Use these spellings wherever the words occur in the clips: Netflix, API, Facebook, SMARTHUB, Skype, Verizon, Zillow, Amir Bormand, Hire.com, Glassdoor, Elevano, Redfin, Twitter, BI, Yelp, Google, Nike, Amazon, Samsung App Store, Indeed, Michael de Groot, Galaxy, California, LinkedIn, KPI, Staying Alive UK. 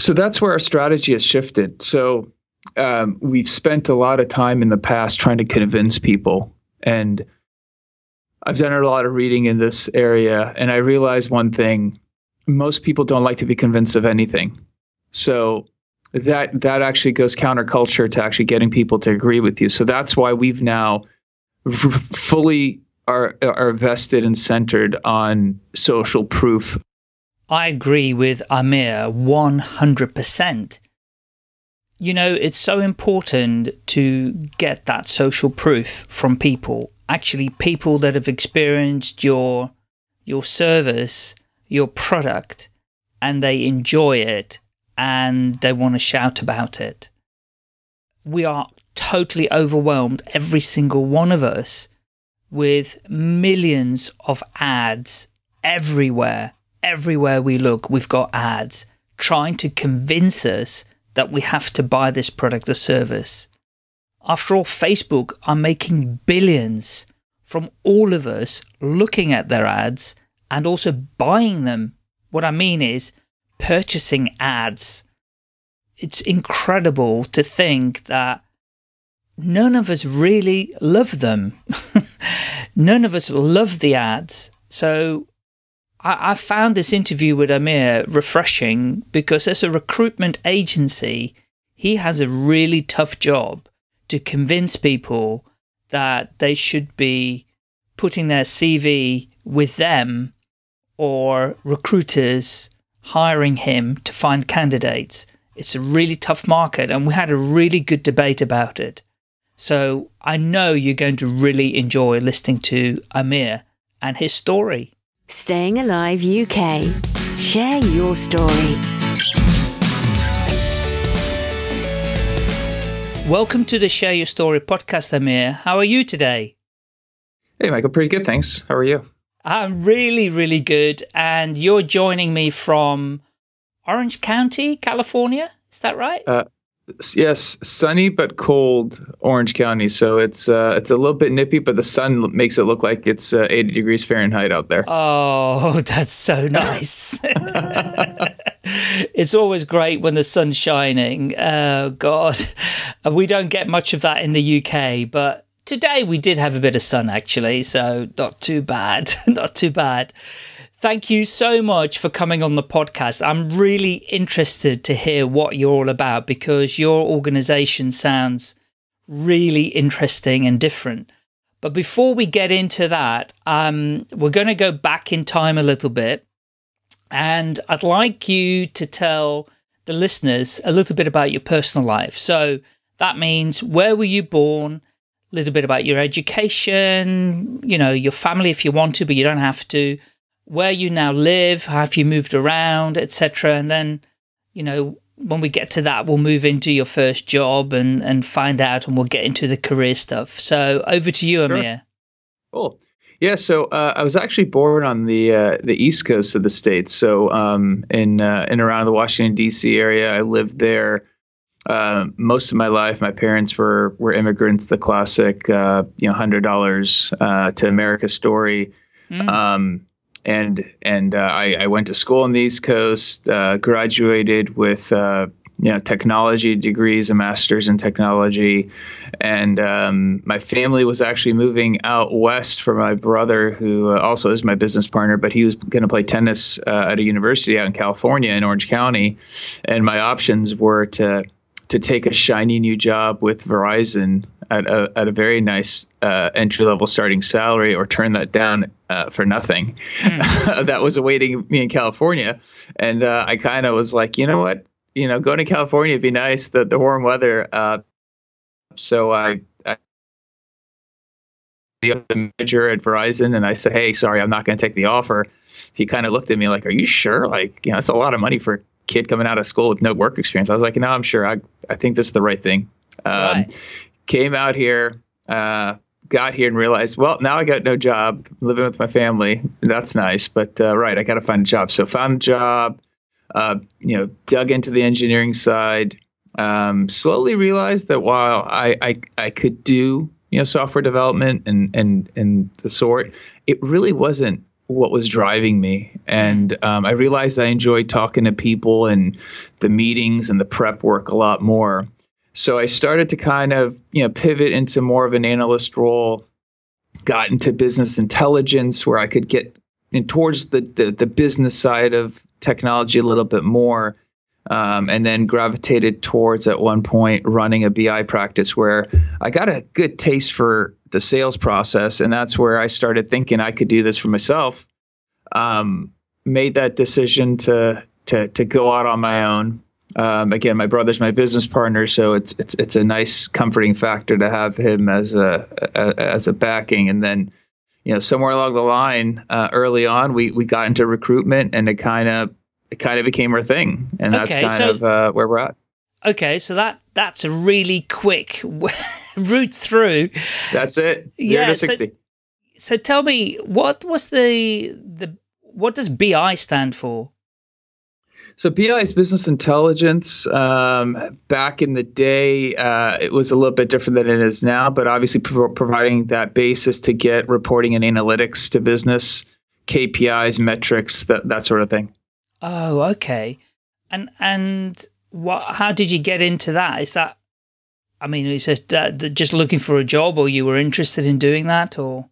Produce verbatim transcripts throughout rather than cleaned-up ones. So that's where our strategy has shifted. So um, we've spent a lot of time in the past trying to convince people. And I've done a lot of reading in this area. And I realized one thing, most people don't like to be convinced of anything. So that that actually goes counterculture to actually getting people to agree with you. So that's why we've now fully are, are vested and centered on social proof. I agree with Amir one hundred percent. You know, it's so important to get that social proof from people. Actually, people that have experienced your your service, your product, and they enjoy it and they want to shout about it. We are totally overwhelmed, every single one of us, with millions of ads everywhere. Everywhere we look, we've got ads trying to convince us that we have to buy this product or service. After all, Facebook are making billions from all of us looking at their ads and also buying them. What I mean is purchasing ads. It's incredible to think that none of us really love them. None of us love the ads. So I, I found this interview with Amir refreshing, because as a recruitment agency, he has a really tough job to convince people that they should be putting their C V with them or recruiters hiring him to find candidates. It's a really tough market, and we had a really good debate about it. So I know you're going to really enjoy listening to Amir and his story. Staying Alive U K. Share your story. Welcome to the Share Your Story podcast, Amir. How are you today? Hey, Michael. Pretty good, thanks. How are you? I'm really, really good. And you're joining me from Orange County, California. Is that right? Uh, yes, sunny but cold Orange County. So it's uh, it's a little bit nippy, but the sun makes it look like it's uh, eighty degrees Fahrenheit out there. Oh, that's so nice. It's always great when the sun's shining. Oh, God. We don't get much of that in the U K, but today we did have a bit of sun, actually, so not too bad. Not too bad. Thank you so much for coming on the podcast. I'm really interested to hear what you're all about, because your organization sounds really interesting and different. But before we get into that, um, we're going to go back in time a little bit. And I'd like you to tell the listeners a little bit about your personal life. So that means, where were you born, a little bit about your education, you know, your family if you want to, but you don't have to, where you now live, have you moved around, et cetera. And then, you know, when we get to that, we'll move into your first job and, and find out, and we'll get into the career stuff. So over to you, Amir. Sure. Cool. Yeah, so uh, I was actually born on the uh, the East Coast of the States. So um, in uh, in around the Washington D C area, I lived there uh, most of my life. My parents were were immigrants, the classic uh, you know hundred dollars uh, to America story. Mm. Um, and and uh, I, I went to school on the East Coast, uh, graduated with uh, you know technology degrees, a master's in technology. And um, my family was actually moving out west for my brother, who also is my business partner, but he was going to play tennis uh, at a university out in California in Orange County. And my options were to to take a shiny new job with Verizon at a, at a very nice uh, entry-level starting salary, or turn that down uh, for nothing. Mm. That was awaiting me in California. And uh, I kind of was like, you know what? You know, going to California would be nice, the, the warm weather. Uh, So I, I the manager at Verizon, and I said, "Hey, sorry, I'm not going to take the offer." He kind of looked at me like, "Are you sure? Like, you know, it's a lot of money for a kid coming out of school with no work experience." I was like, "No, I'm sure. I, I think this is the right thing." Um, right. Came out here, uh, got here, and realized, well, now I got no job, living with my family. That's nice, but uh, right, I got to find a job. So found a job. Uh, you know, dug into the engineering side. Um, slowly realized that while I, I, I could do, you know, software development and, and, and the sort, it really wasn't what was driving me. And um, I realized I enjoyed talking to people and the meetings and the prep work a lot more. So I started to kind of, you know, pivot into more of an analyst role, got into business intelligence where I could get in towards the, the, the business side of technology a little bit more. Um, and then gravitated towards, at one point, running a B I practice where I got a good taste for the sales process. And that's where I started thinking I could do this for myself. Um, made that decision to, to, to go out on my own. Um, again, my brother's my business partner, so it's, it's, it's a nice comforting factor to have him as a, a as a backing. And then, you know, somewhere along the line, uh, early on, we, we got into recruitment, and it kind of, it kind of became our thing, and that's okay, kind so, of uh, where we're at. Okay, so that that's a really quick route through. That's it. Zero yeah, to sixty. So, so tell me, what was the the what does B I stand for? So B I is business intelligence. Um, back in the day, uh, it was a little bit different than it is now, but obviously pro providing that basis to get reporting and analytics to business, K P Is, metrics, that that sort of thing. Oh, okay. And and what? How did you get into that? Is that, I mean, is it uh, just looking for a job, or you were interested in doing that, or?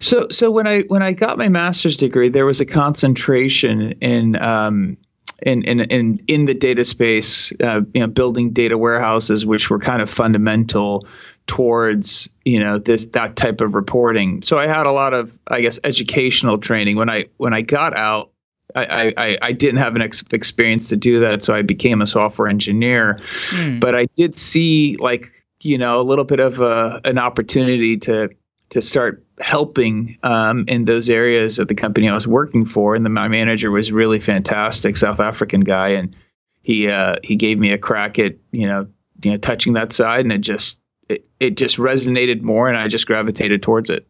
So so when I when I got my master's degree, there was a concentration in um in in in, in the data space, uh, you know, building data warehouses, which were kind of fundamental towards, you know, this that type of reporting. So I had a lot of, I guess, educational training when I when I got out. I, I, I didn't have an ex experience to do that, so I became a software engineer. Mm. But I did see, like, you know, a little bit of a, an opportunity to to start helping um, in those areas of the company I was working for. And the, my manager was really fantastic, South African guy, and he uh, he gave me a crack at, you know, you know touching that side, and it just it, it just resonated more, and I just gravitated towards it.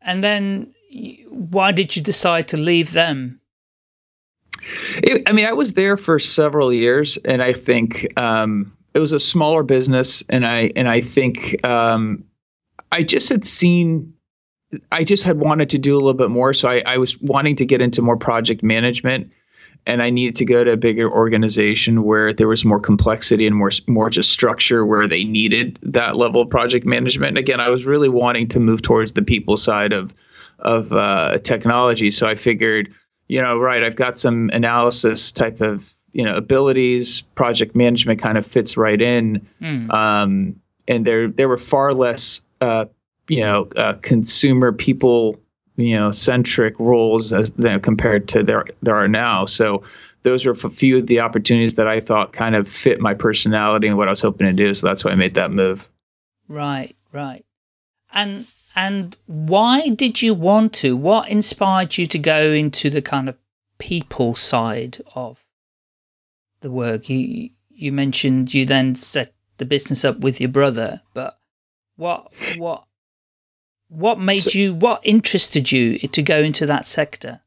And then, why did you decide to leave them? It, I mean, I was there for several years, and I think um, it was a smaller business, and I and I think um, I just had seen, I just had wanted to do a little bit more. So I, I was wanting to get into more project management, and I needed to go to a bigger organization where there was more complexity and more more just structure, where they needed that level of project management. And again, I was really wanting to move towards the people side of. of uh, technology. So I figured, you know, right, I've got some analysis type of, you know, abilities, project management kind of fits right in. Mm. Um, and there, there were far less, uh, you know, uh, consumer people, you know, centric roles as, you know, compared to there, there are now. So those were a few of the opportunities that I thought kind of fit my personality and what I was hoping to do. So that's why I made that move. Right, right. And And why did you want to? What inspired you to go into the kind of people side of the work? You you mentioned you then set the business up with your brother, but what what what made so, you? What interested you to go into that sector?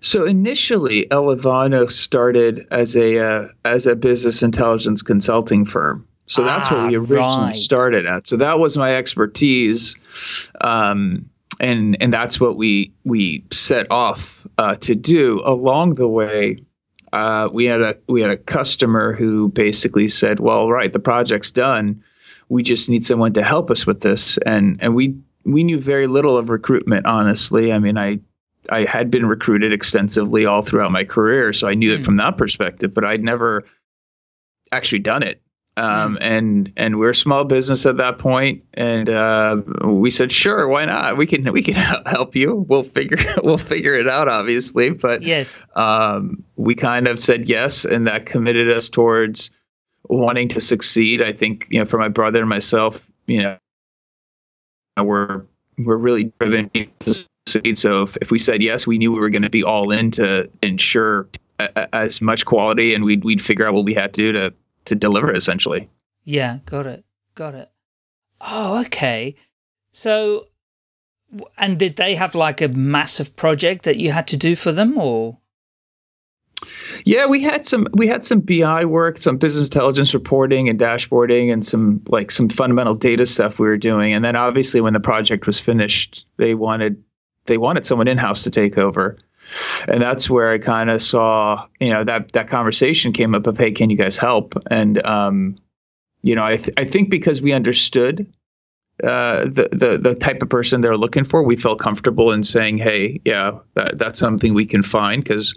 So initially, Elevano started as a uh, as a business intelligence consulting firm. So that's ah, what we originally right. started at. So that was my expertise, um, and and that's what we we set off uh, to do. Along the way, uh, we had a we had a customer who basically said, "Well, right, the project's done. We just need someone to help us with this." And and we we knew very little of recruitment, honestly. I mean, I I had been recruited extensively all throughout my career, so I knew mm. it from that perspective, but I'd never actually done it. Um, and, and we're a small business at that point. And, uh, we said, sure, why not? We can, we can help you. We'll figure, we'll figure it out, obviously. But, yes, um, we kind of said yes. And that committed us towards wanting to succeed. I think, you know, for my brother and myself, you know, we're, we're really driven to succeed. So if, if we said yes, we knew we were going to be all in to ensure a, a, as much quality, and we'd, we'd figure out what we had to do to, to deliver, essentially. Yeah, got it, got it. Oh, okay. So, and did they have like a massive project that you had to do for them, or? Yeah, we had some, we had some B I work, some business intelligence reporting and dashboarding, and some like some fundamental data stuff we were doing. And then obviously when the project was finished, they wanted they wanted someone in-house to take over. And that's where I kind of saw, you know, that that conversation came up of, hey, can you guys help? And, um, you know, I th- I think because we understood uh, the, the the type of person they're looking for, we felt comfortable in saying, hey, yeah, that, that's something we can find, because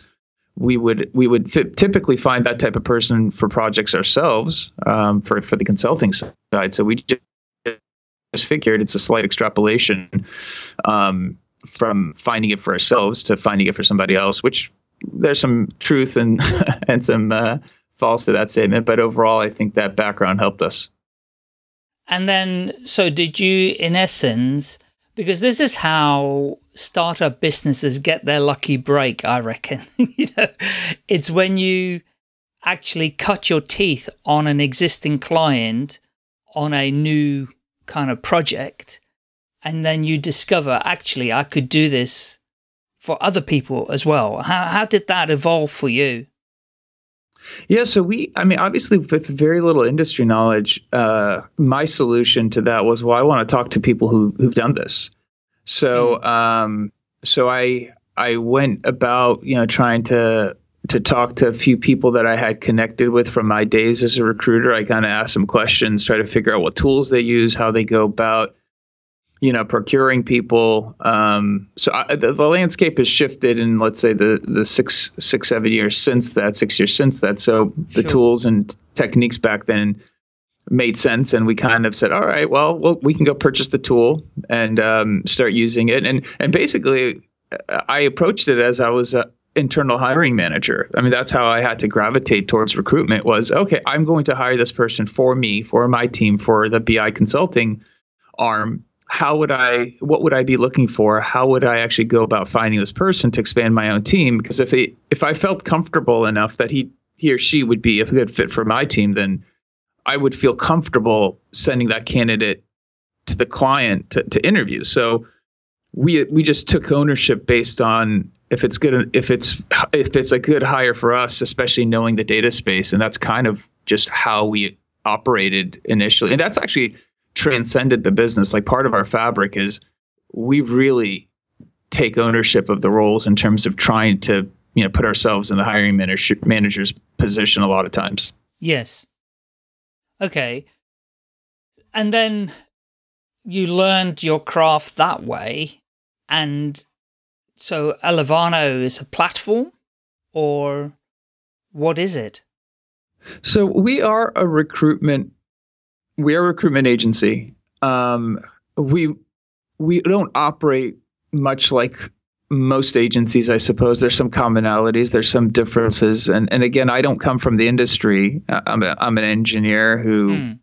we would we would f- typically find that type of person for projects ourselves, um, for, for the consulting side. So we just figured it's a slight extrapolation um from finding it for ourselves to finding it for somebody else, which there's some truth and and some uh, false to that statement. But overall, I think that background helped us. And then, so did you, in essence, because this is how startup businesses get their lucky break, I reckon. You know, it's when you actually cut your teeth on an existing client on a new kind of project. And then you discover, actually, I could do this for other people as well. How how did that evolve for you? Yeah, so we, I mean, obviously with very little industry knowledge, uh, my solution to that was, well, I want to talk to people who who've done this. So, mm. um, so I I went about, you know, trying to to talk to a few people that I had connected with from my days as a recruiter. I kind of asked some questions, try to figure out what tools they use, how they go about, you know, procuring people. Um, so I, the, the landscape has shifted in, let's say, the the six, six, seven years since that, six years since that. So the sure. tools and techniques back then made sense. And we kind of said, all right, well, well we can go purchase the tool and um, start using it. And and basically, I approached it as I was an internal hiring manager. I mean, that's how I had to gravitate towards recruitment was, okay, I'm going to hire this person for me, for my team, for the B I consulting arm. How would I, what would I be looking for? How would I actually go about finding this person to expand my own team? Because if he, if I felt comfortable enough that he, he or she would be a good fit for my team, then I would feel comfortable sending that candidate to the client to, to interview. So we, we just took ownership based on if it's good, if it's, if it's a good hire for us, especially knowing the data space. And that's kind of just how we operated initially. And that's actually transcended the business. Like part of our fabric is we really take ownership of the roles in terms of trying to, you know, put ourselves in the hiring manager, manager's position a lot of times. Yes. Okay. And then you learned your craft that way. And so Elevano is a platform, or what is it? So we are a recruitment We are a recruitment agency. Um, we we don't operate much like most agencies, I suppose. There's some commonalities. There's some differences. And and again, I don't come from the industry. I'm a, I'm an engineer who mm.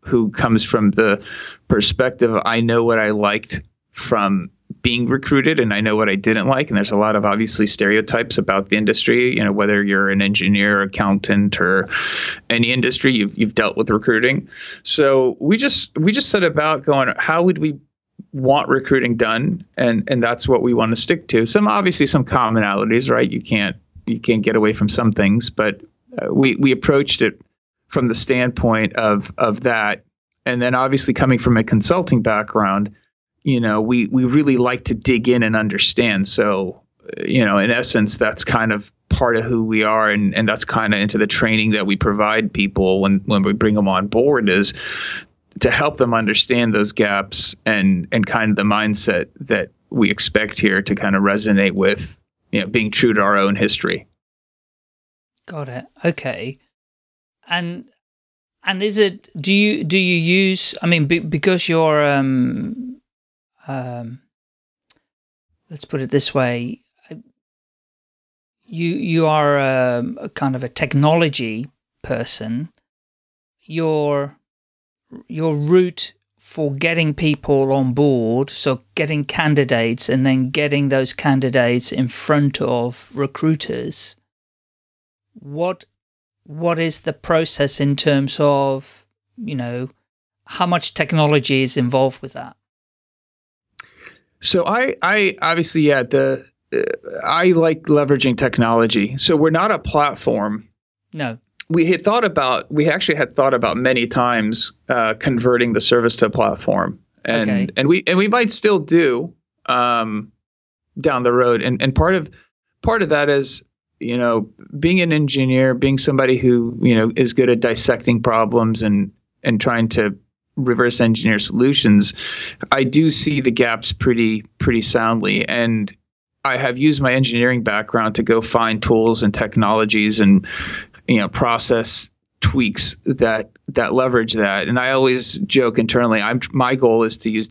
who comes from the perspective of I know what I liked from being recruited, and I know what I didn't like. And there's a lot of obviously stereotypes about the industry. You know, whether you're an engineer, accountant, or any industry, you've you've dealt with recruiting. So we just we just set about going, how would we want recruiting done? And and that's what we want to stick to. Some obviously some commonalities, right? You can't you can't get away from some things, but uh, we we approached it from the standpoint of of that. And then obviously coming from a consulting background, you know, we, we really like to dig in and understand. So, you know, in essence, that's kind of part of who we are. And, and that's kind of into the training that we provide people when, when we bring them on board is to help them understand those gaps and, and kind of the mindset that we expect here to kind of resonate with, you know, being true to our own history. Got it. Okay. And, and is it, do you, do you use, I mean, be, because you're, um, Um, let's put it this way. You you are a, a kind of a technology person. Your your route for getting people on board, so getting candidates and then getting those candidates in front of recruiters. What what is the process in terms of, you know, how much technology is involved with that? So I, I obviously, yeah, the, uh, I like leveraging technology. So we're not a platform. No. We had thought about, we actually had thought about many times uh, converting the service to a platform. And, okay. and we, and we might still do, um, down the road. And and part of part of that is, you know, being an engineer, being somebody who, you know, is good at dissecting problems and and trying to reverse engineer solutions. I do see the gaps pretty pretty soundly, and I have used my engineering background to go find tools and technologies and, you know, process tweaks that that leverage that. And I always joke internally, I'm my goal is to use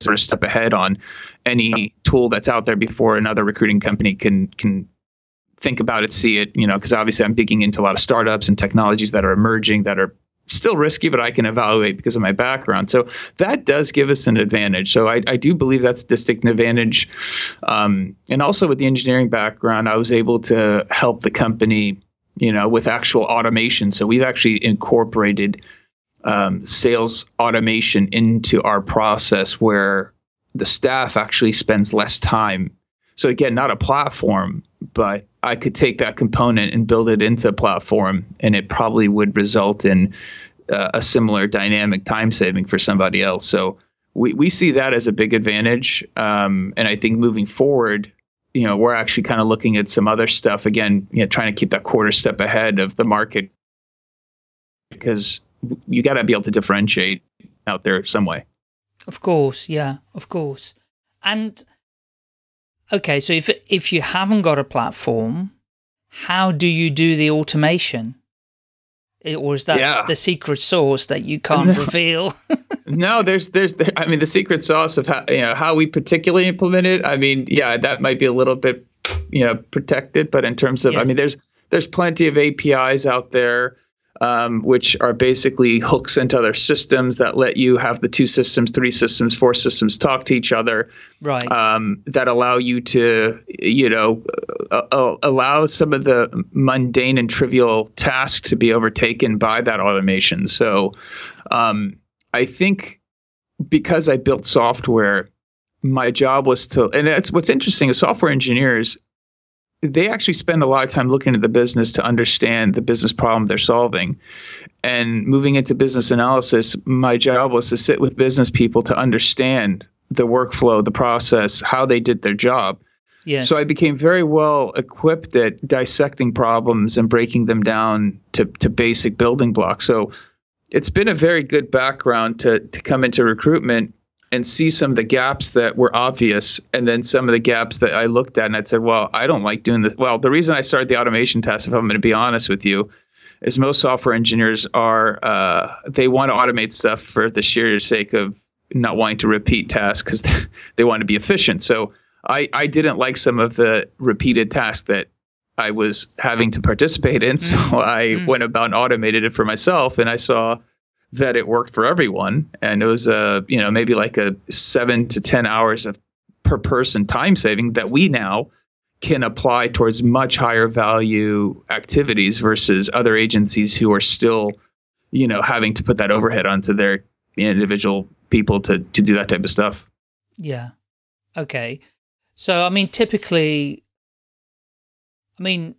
sort of step ahead on any tool that's out there before another recruiting company can can think about it, see it, you know, because obviously I'm digging into a lot of startups and technologies that are emerging that are still risky, but I can evaluate because of my background. So that does give us an advantage. So I, I do believe that's a distinct advantage. Um, and also with the engineering background, I was able to help the company, you know, with actual automation. So we've actually incorporated um, sales automation into our process where the staff actually spends less time. So again, not a platform, but I could take that component and build it into a platform, and it probably would result in uh, a similar dynamic time saving for somebody else. So we, we see that as a big advantage. Um, and I think moving forward, you know, we're actually kind of looking at some other stuff, again, you know, trying to keep that quarter step ahead of the market, because you got to be able to differentiate out there some way. Of course. Yeah, of course. And okay, so if if you haven't got a platform, how do you do the automation? Or is that yeah. the secret sauce that you can't no. reveal? no, there's there's I mean, the secret sauce of how, you know, how we particularly implement it. I mean, yeah, that might be a little bit, you know, protected, but in terms of yes. I mean, there's there's plenty of A P Is out there, um, which are basically hooks into other systems that let you have the two systems, three systems, four systems talk to each other. Right. Um, that allow you to, you know, uh, uh, allow some of the mundane and trivial tasks to be overtaken by that automation. So, um, I think because I built software, my job was to, and that's what's interesting is software engineers, they actually spend a lot of time looking at the business to understand the business problem they're solving. And moving into business analysis, my job was to sit with business people to understand the workflow, the process, how they did their job. Yes. So I became very well equipped at dissecting problems and breaking them down to, to basic building blocks. So it's been a very good background to, to come into recruitment and see some of the gaps that were obvious, and then some of the gaps that I looked at and I said, well, I don't like doing this. Well, the reason I started the automation test, if I'm going to be honest with you, is most software engineers are, uh, they want to automate stuff for the sheer sake of not wanting to repeat tasks because they want to be efficient. So I, I didn't like some of the repeated tasks that I was having to participate in. So mm-hmm. I mm-hmm. went about and automated it for myself, and I saw that it worked for everyone. And it was, uh, you know, maybe like a seven to ten hours of per person time saving that we now can apply towards much higher value activities versus other agencies who are still, you know, having to put that overhead onto their individual people to, to do that type of stuff. Yeah. Okay. So, I mean, typically, I mean,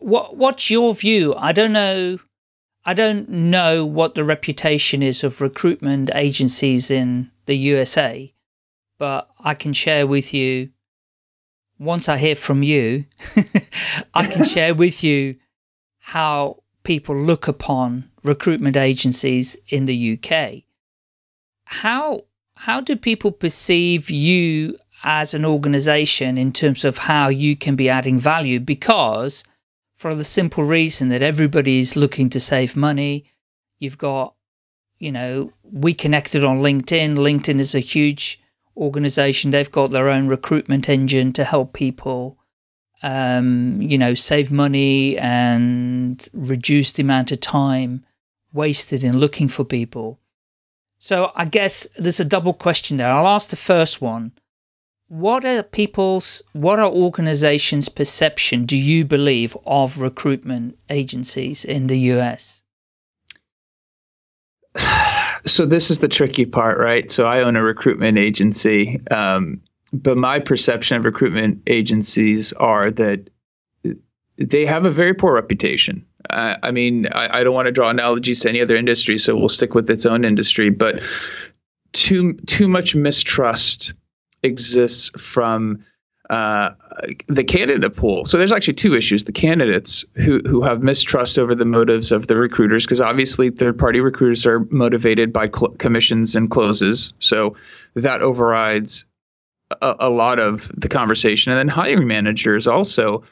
what what's your view? I don't know. I don't know what the reputation is of recruitment agencies in the U S A, but I can share with you, once I hear from you, I can share with you how people look upon recruitment agencies in the U K. How, how do people perceive you as an organization in terms of how you can be adding value? Because for the simple reason that everybody's looking to save money. You've got, you know, we connected on LinkedIn. LinkedIn is a huge organization. They've got their own recruitment engine to help people, um, you know, save money and reduce the amount of time wasted in looking for people. So I guess there's a double question there. I'll ask the first one. What are people's, what are organizations' perception, do you believe, of recruitment agencies in the U S? So this is the tricky part, right? So I own a recruitment agency, um, but my perception of recruitment agencies are that they have a very poor reputation. Uh, I mean, I, I don't want to draw analogies to any other industry, so we'll stick with its own industry, but too too much mistrust exists from uh, the candidate pool. So there's actually two issues: the candidates who who have mistrust over the motives of the recruiters, because obviously third-party recruiters are motivated by cl- commissions and closes, so that overrides a, a lot of the conversation. And then hiring managers also.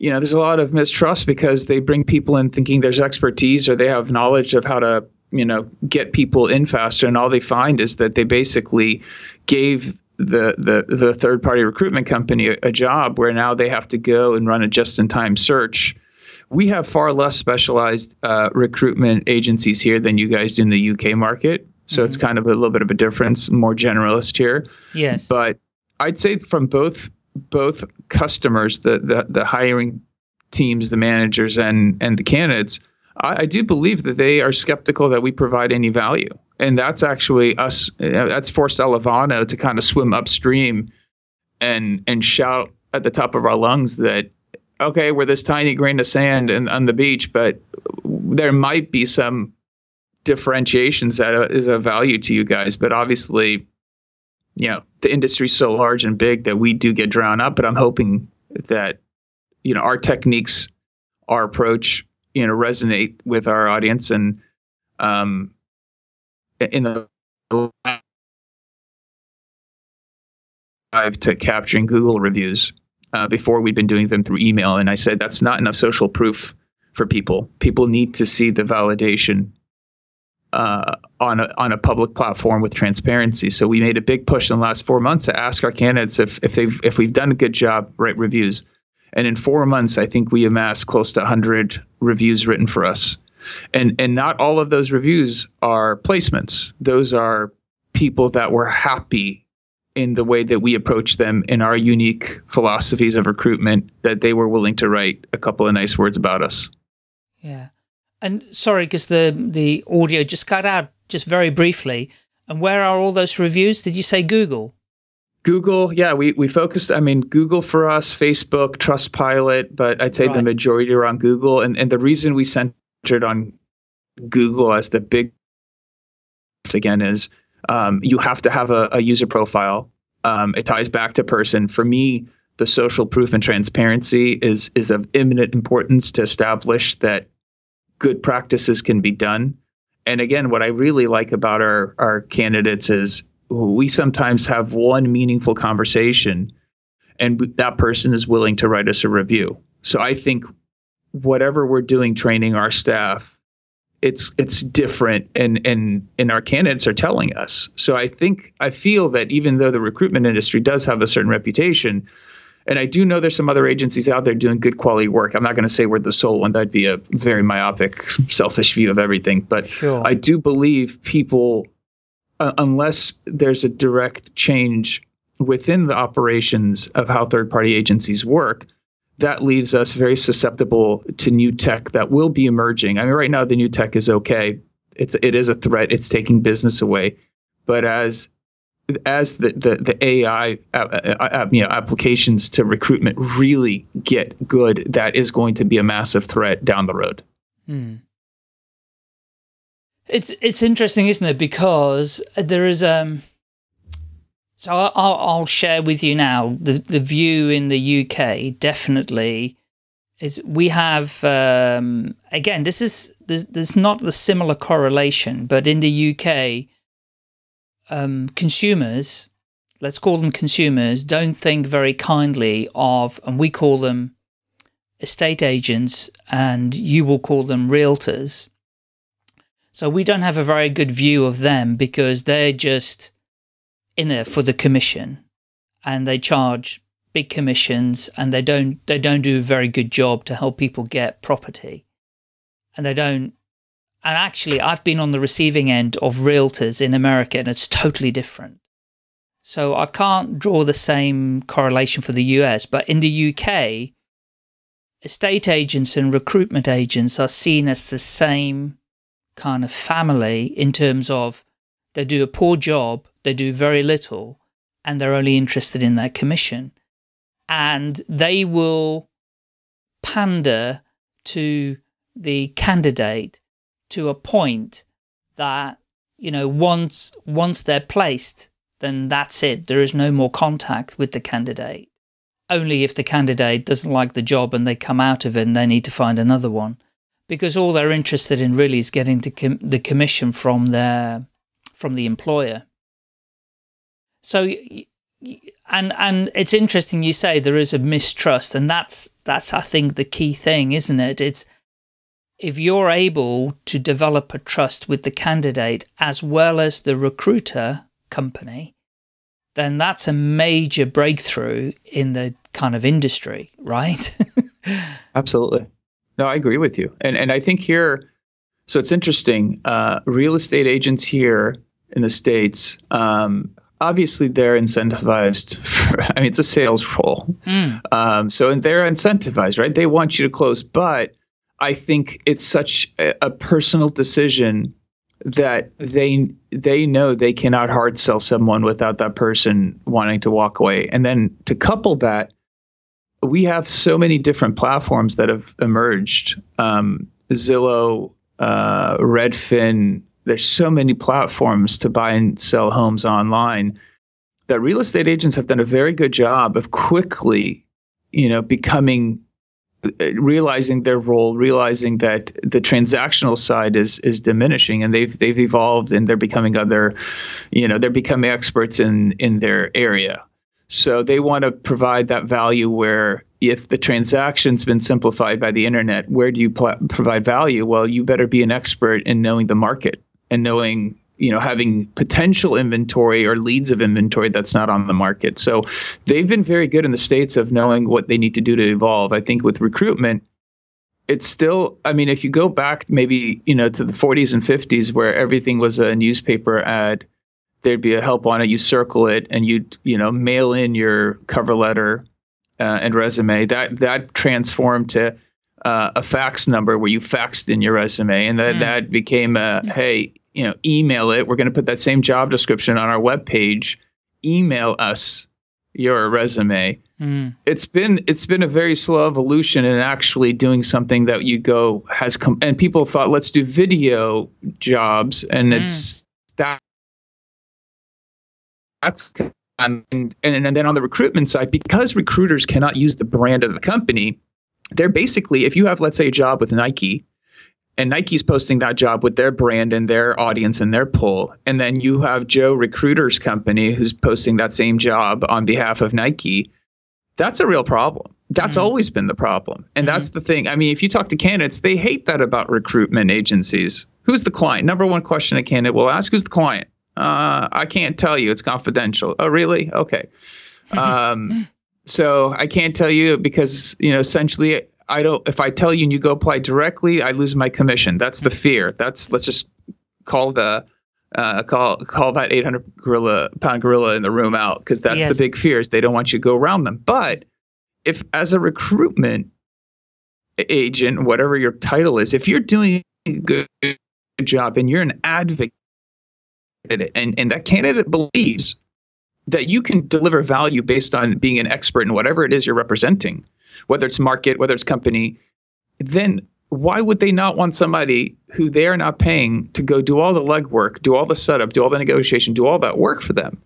You know, there's a lot of mistrust because they bring people in thinking there's expertise or they have knowledge of how to, you know, get people in faster. And all they find is that they basically gave the the, the third party recruitment company a, a job where now they have to go and run a just in time search. We have far less specialized uh, recruitment agencies here than you guys do in the U K market. So mm-hmm. it's kind of a little bit of a difference, more generalist here. Yes. But I'd say from both both customers, the, the the hiring teams, the managers and and the candidates, I, I do believe that they are skeptical that we provide any value. And that's actually us, that's forced Elevano to kind of swim upstream and and shout at the top of our lungs that, okay, we're this tiny grain of sand and on the beach, but there might be some differentiations that is of value to you guys. But obviously, you know, the industry's so large and big that we do get drowned out, but I'm hoping that, you know, our techniques, our approach, you know, resonate with our audience. And um, in the drive to capturing Google reviews, uh, before we'd been doing them through email. And I said, that's not enough social proof for people. People need to see the validation Uh, on a on a public platform with transparency. So we made a big push in the last four months to ask our candidates if if they've if we've done a good job, write reviews. And in four months, I think we amassed close to one hundred reviews written for us. And and not all of those reviews are placements. Those are people that were happy in the way that we approach them in our unique philosophies of recruitment, that they were willing to write a couple of nice words about us. Yeah. And sorry, because the, the audio just cut out just very briefly. And where are all those reviews? Did you say Google? Google, yeah, we, we focused, I mean, Google for us, Facebook, Trustpilot, but I'd say right. The majority are on Google. And and the reason we centered on Google as the big, again, is um, you have to have a, a user profile. Um, it ties back to person. For me, the social proof and transparency is is of imminent importance to establish that good practices can be done. And again, what I really like about our, our candidates is we sometimes have one meaningful conversation and that person is willing to write us a review. So I think whatever we're doing, training our staff, it's it's different and, and, and our candidates are telling us. So I think, I feel that even though the recruitment industry does have a certain reputation, and I do know there's some other agencies out there doing good quality work. I'm not going to say we're the sole one. That'd be a very myopic, selfish view of everything. But sure. I do believe people, uh, unless there's a direct change within the operations of how third-party agencies work, that leaves us very susceptible to new tech that will be emerging. I mean, right now, the new tech is okay. It's, it is a threat. It's taking business away. But as As the the, the A I uh, uh, you know, applications to recruitment really get good, that is going to be a massive threat down the road. Hmm. It's it's interesting, isn't it? Because there is um. So I'll I'll share with you now the the view in the U K definitely is we have um, again this is there's, there's not the similar correlation, but in the U K. Um, consumers, let's call them consumers, don't think very kindly of, and we call them estate agents, and you will call them realtors. So we don't have a very good view of them because they're just in there for the commission, and they charge big commissions, and they don't they don't do a very good job to help people get property, and they don't. And actually, I've been on the receiving end of realtors in America, and it's totally different. So I can't draw the same correlation for the U S, but in the U K, estate agents and recruitment agents are seen as the same kind of family in terms of they do a poor job, they do very little, and they're only interested in their commission. And they will pander to the candidate to a point that you know, once once they're placed, then that's it. There is no more contact with the candidate. Only if the candidate doesn't like the job and they come out of it and they need to find another one. Because all they're interested in really is getting the, com the commission from their from the employer. So, and and it's interesting you say there is a mistrust, and that's that's I think the key thing, isn't it? It's if you're able to develop a trust with the candidate as well as the recruiter company, then that's a major breakthrough in the kind of industry, right? Absolutely. No, I agree with you. And and I think here, so it's interesting, uh, real estate agents here in the States, um, obviously they're incentivized. For, I mean, it's a sales role. Mm. Um, so and they're incentivized, right? They want you to close. But I think it's such a, a personal decision that they they know they cannot hard sell someone without that person wanting to walk away. And then to couple that, we have so many different platforms that have emerged. Um, Zillow, uh, Redfin, there's so many platforms to buy and sell homes online that real estate agents have done a very good job of quickly, you know, becoming, realizing their role, realizing that the transactional side is, is diminishing, and they've, they've evolved, and they're becoming other, you know, they're becoming experts in, in their area. So they want to provide that value where if the transaction's been simplified by the internet, where do you provide value? Well, you better be an expert in knowing the market and knowing, you know, having potential inventory or leads of inventory that's not on the market. So they've been very good in the States of knowing what they need to do to evolve. I think with recruitment, it's still, I mean, if you go back maybe, you know, to the forties and fifties where everything was a newspaper ad, there'd be a help on it. You circle it and you, you know, mail in your cover letter uh, and resume. That that transformed to uh, a fax number where you faxed in your resume, and that mm. that became a hey, you know, email it. We're going to put that same job description on our webpage. Email us your resume. Mm. It's been it's been a very slow evolution in actually doing something that you go has come and people thought let's do video jobs, and mm. it's that. That's um, and, and then on the recruitment side, because recruiters cannot use the brand of the company, they're basically, if you have, let's say, a job with Nike, and Nike's posting that job with their brand and their audience and their pull, and then you have Joe Recruiter's company who's posting that same job on behalf of Nike, that's a real problem. That's mm-hmm. always been the problem. And mm-hmm. that's the thing. I mean, if you talk to candidates, they hate that about recruitment agencies. Who's the client? Number one question a candidate will ask, who's the client? Uh, I can't tell you. It's confidential. Oh, really? Okay. Um, so I can't tell you because, you know, essentially I don't, if I tell you and you go apply directly, I lose my commission. That's the fear. That's, let's just call the, uh, call, call that eight hundred gorilla pound gorilla in the room out. Cause that's yes. the big fear is they don't want you to go around them. But if as a recruitment agent, whatever your title is, if you're doing a good job and you're an advocate, And, and that candidate believes that you can deliver value based on being an expert in whatever it is you're representing, whether it's market, whether it's company, then why would they not want somebody who they are not paying to go do all the legwork, do all the setup, do all the negotiation, do all that work for them?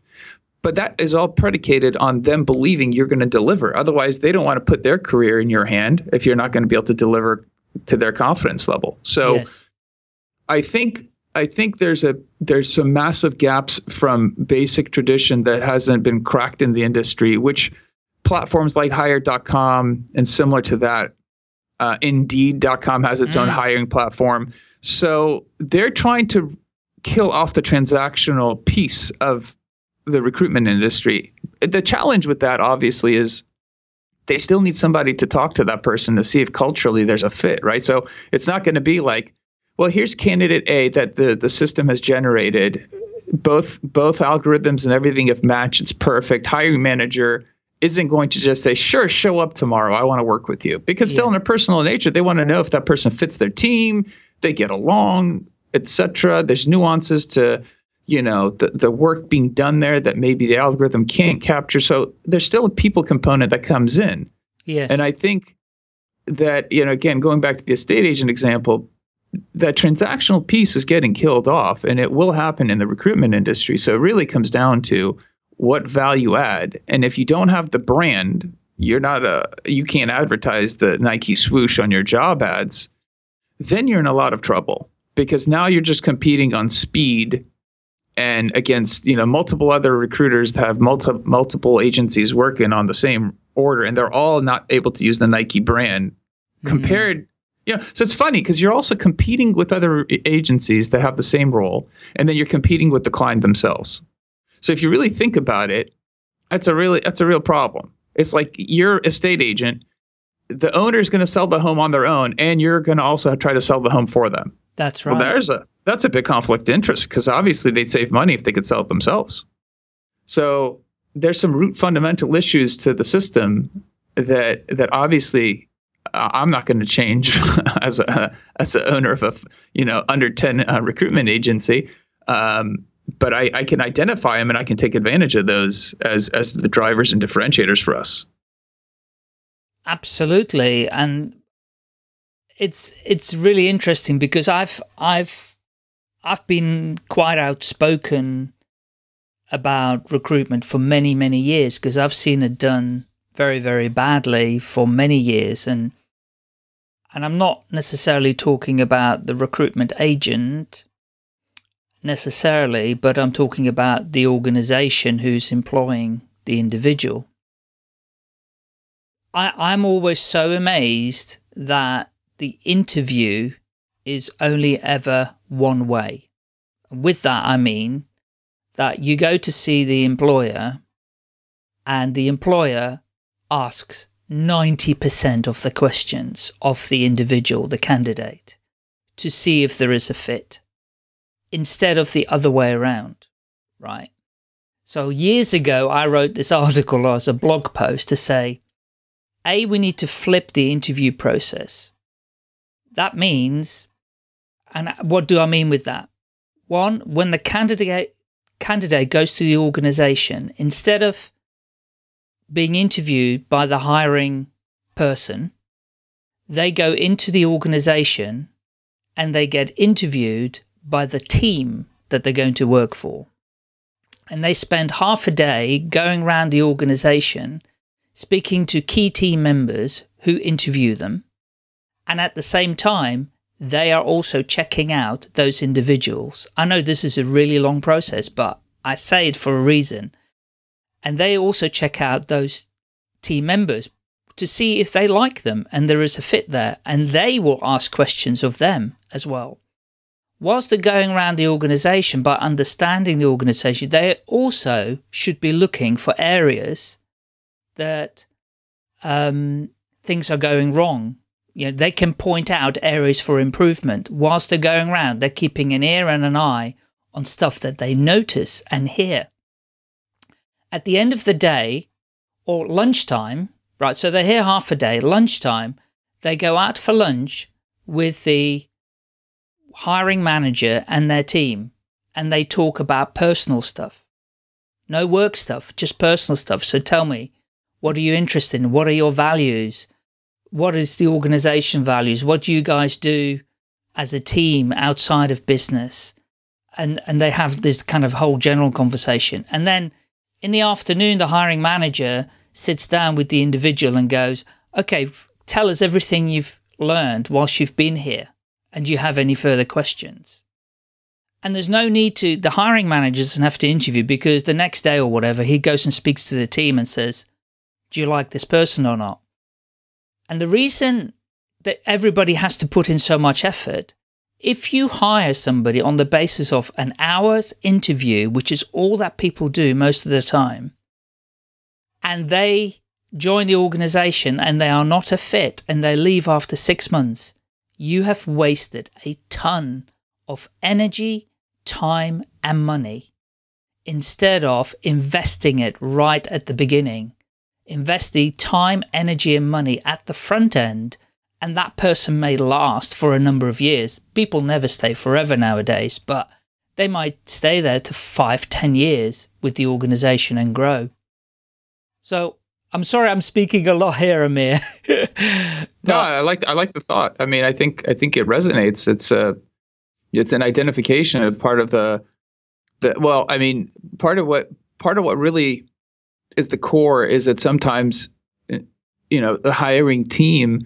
But that is all predicated on them believing you're going to deliver. Otherwise, they don't want to put their career in your hand if you're not going to be able to deliver to their confidence level. So yes. I think... I think there's a there's some massive gaps from basic tradition that hasn't been cracked in the industry, which platforms like Hire dot com and similar to that, uh, Indeed dot com has its mm. own hiring platform. So they're trying to kill off the transactional piece of the recruitment industry. The challenge with that, obviously, is they still need somebody to talk to that person to see if culturally there's a fit, right? So it's not going to be like, well, here's candidate A that the, the system has generated. Both both algorithms and everything have matched. It's perfect. Hiring manager isn't going to just say, sure, show up tomorrow. I want to work with you. Because yeah. still in a personal nature, they want to know if that person fits their team, they get along, et cetera. There's nuances to, you know, the, the work being done there that maybe the algorithm can't capture. So there's still a people component that comes in. Yes. And I think that, you know, again, going back to the estate agent example, that transactional piece is getting killed off, and it will happen in the recruitment industry. So it really comes down to what value add. And if you don't have the brand, you're not a, you can't advertise the Nike swoosh on your job ads, then you're in a lot of trouble, because now you're just competing on speed and against, you know, multiple other recruiters that have multi, multiple agencies working on the same order, and they're all not able to use the Nike brand compared. Mm-hmm. Yeah. So it's funny because you're also competing with other agencies that have the same role, and then you're competing with the client themselves. So if you really think about it, that's a really, that's a real problem. It's like your estate agent, the owner is going to sell the home on their own, and you're going to also try to sell the home for them. That's right. Well, there's a, that's a big conflict of interest, because obviously they'd save money if they could sell it themselves. So there's some root fundamental issues to the system that, that obviously uh, I'm not going to change as a, as an owner of a, you know, under ten uh, recruitment agency. Um, But I, I can identify them, and I can take advantage of those as, as the drivers and differentiators for us. Absolutely. And it's it's really interesting, because I've I've I've been quite outspoken about recruitment for many, many years, because I've seen it done very, very badly for many years. And and I'm not necessarily talking about the recruitment agent necessarily, but I'm talking about the organization who's employing the individual. I, I'm always so amazed that the interview is only ever one way. With that, I mean that you go to see the employer, and the employer asks ninety percent of the questions of the individual, the candidate, to see if there is a fit, instead of the other way around, right? So years ago, I wrote this article as a blog post to say, A, we need to flip the interview process. That means, and what do I mean with that? One, when the candidate candidate goes to the organization, instead of being interviewed by the hiring person, they go into the organization and they get interviewed by the team that they're going to work for. And they spend half a day going around the organization, speaking to key team members who interview them. And at the same time, they are also checking out those individuals. I know this is a really long process, but I say it for a reason. And they also check out those team members to see if they like them and there is a fit there. And they will ask questions of them as well. Whilst they're going around the organisation, by understanding the organisation, they also should be looking for areas that um, things are going wrong. You know, they can point out areas for improvement. Whilst they're going around, they're keeping an ear and an eye on stuff that they notice and hear. At the end of the day, or lunchtime, right, so they're here half a day, lunchtime, they go out for lunch with the hiring manager and their team, and they talk about personal stuff. No work stuff, just personal stuff. So tell me, what are you interested in? What are your values? What is the organization values? What do you guys do as a team outside of business? And and they have this kind of whole general conversation. And then in the afternoon, the hiring manager sits down with the individual and goes, okay, tell us everything you've learned whilst you've been here. And do you have any further questions? And there's no need to, the hiring manager doesn't have to interview, because the next day or whatever, he goes and speaks to the team and says, do you like this person or not? And the reason that everybody has to put in so much effort, if you hire somebody on the basis of an hour's interview, which is all that people do most of the time, and they join the organization and they are not a fit and they leave after six months, you have wasted a ton of energy, time, and money, instead of investing it right at the beginning. Invest the time, energy, and money at the front end, and that person may last for a number of years. People never stay forever nowadays, but they might stay there to five, ten years with the organization and grow. So I'm sorry I'm speaking a lot here, Amir. No, I like I like the thought. I mean, I think I think it resonates. It's a it's an identification of part of the the well, I mean, part of what part of what really is the core is that sometimes, you know, the hiring team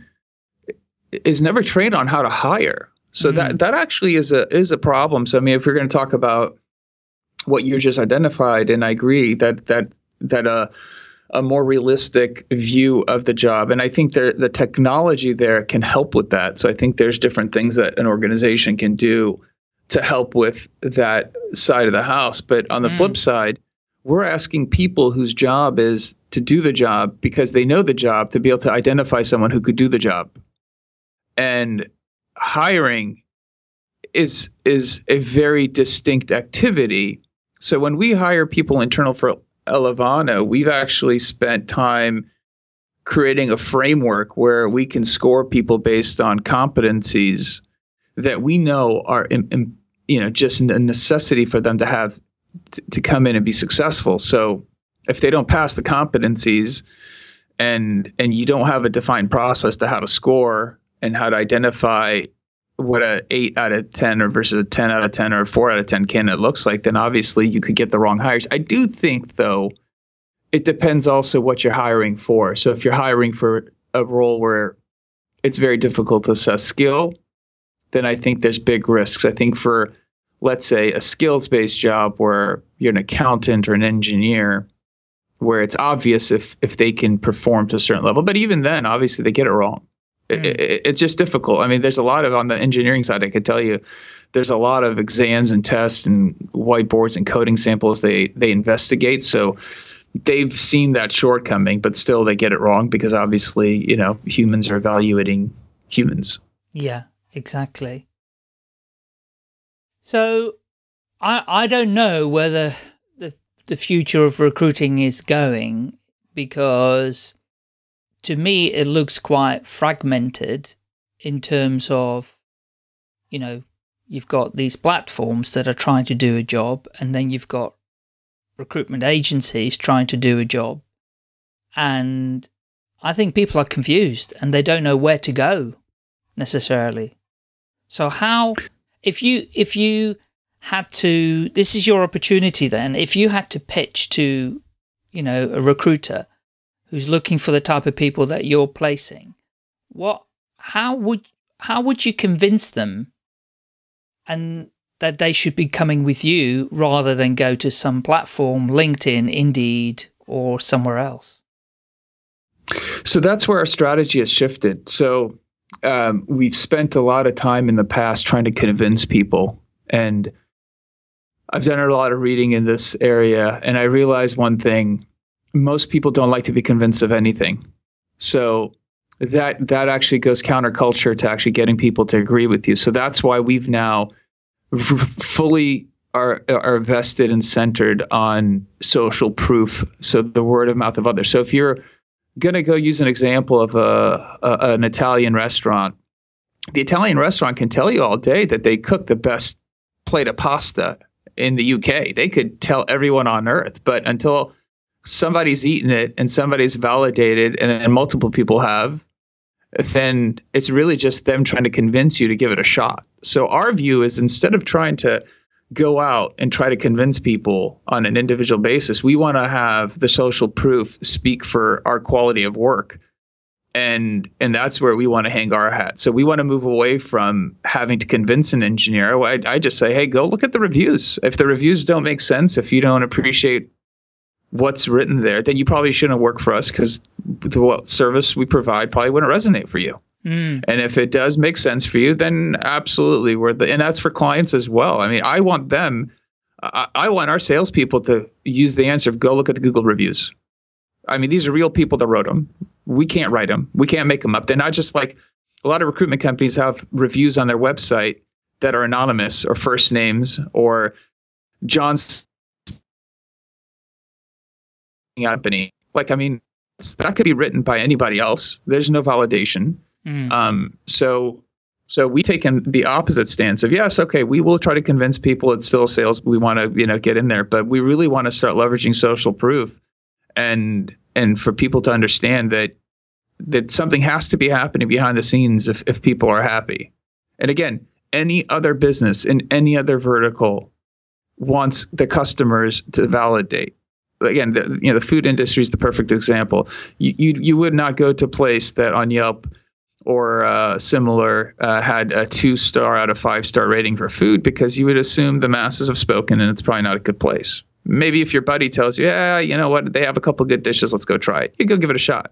is never trained on how to hire. So mm-hmm. that that actually is a is a problem. So I mean, if you're going to talk about what you just identified, and I agree that that that uh a more realistic view of the job. And I think there, the technology there can help with that. So I think there's different things that an organization can do to help with that side of the house. But on the mm. flip side, we're asking people whose job is to do the job because they know the job to be able to identify someone who could do the job. And hiring is, is a very distinct activity. So when we hire people internal for Elevano, we've actually spent time creating a framework where we can score people based on competencies that we know are, you know, just a necessity for them to have to come in and be successful. So if they don't pass the competencies, and and you don't have a defined process to how to score and how to identify what a eight out of ten or versus a ten out of ten or a four out of ten candidate looks like, then obviously you could get the wrong hires. I do think, though, it depends also what you're hiring for. So if you're hiring for a role where it's very difficult to assess skill, then I think there's big risks. I think for, let's say, a skills-based job where you're an accountant or an engineer, where it's obvious if if they can perform to a certain level. But even then, obviously, they get it wrong. It, it, it's just difficult. I mean, there's a lot of, on the engineering side, I could tell you, there's a lot of exams and tests and whiteboards and coding samples they, they investigate. So they've seen that shortcoming, but still they get it wrong because obviously, you know, humans are evaluating humans. Yeah, exactly. So I I don't know whether the the future of recruiting is going, because to me, it looks quite fragmented in terms of, you know, you've got these platforms that are trying to do a job, and then you've got recruitment agencies trying to do a job. And I think people are confused and they don't know where to go necessarily. So how, if you, if you had to, this is your opportunity then, if you had to pitch to, you know, a recruiter who's looking for the type of people that you're placing, what, how would, how would you convince them and that they should be coming with you rather than go to some platform, LinkedIn, Indeed, or somewhere else? So that's where our strategy has shifted. So um, we've spent a lot of time in the past trying to convince people, and I've done a lot of reading in this area, and I realized one thing. Most people don't like to be convinced of anything. So that that actually goes counterculture to actually getting people to agree with you. So that's why we've now fully are, are vested and centered on social proof. So the word of mouth of others. So if you're going to go use an example of a, a an Italian restaurant, the Italian restaurant can tell you all day that they cook the best plate of pasta in the U K. They could tell everyone on earth, but until somebody's eaten it and somebody's validated, and then multiple people have, then it's really just them trying to convince you to give it a shot. So our view is, instead of trying to go out and try to convince people on an individual basis, we want to have the social proof speak for our quality of work. And, and that's where we want to hang our hat. So we want to move away from having to convince an engineer. I, I just say, hey, go look at the reviews. If the reviews don't make sense, if you don't appreciate what's written there, then you probably shouldn't work for us, because the service we provide probably wouldn't resonate for you. Mm. And if it does make sense for you, then absolutely we're the, and that's for clients as well. I mean, I want them, I, I want our salespeople to use the answer of go look at the Google reviews. I mean, these are real people that wrote them. We can't write them. We can't make them up. They're not just like a lot of recruitment companies have reviews on their website that are anonymous or first names or John's company. Like, I mean, that could be written by anybody else. There's no validation. Mm. Um, so, so we take in the opposite stance of, yes, okay, we will try to convince people it's still sales. We want to, you know, get in there, but we really want to start leveraging social proof and, and for people to understand that that something has to be happening behind the scenes if, if people are happy. And again, any other business in any other vertical wants the customers to validate. Again, the, you know, the food industry is the perfect example. You, you you would not go to a place that on Yelp or uh, similar uh, had a two-star out of five-star rating for food, because you would assume the masses have spoken and it's probably not a good place. Maybe if your buddy tells you, yeah, you know what, they have a couple good dishes, let's go try it, you go give it a shot.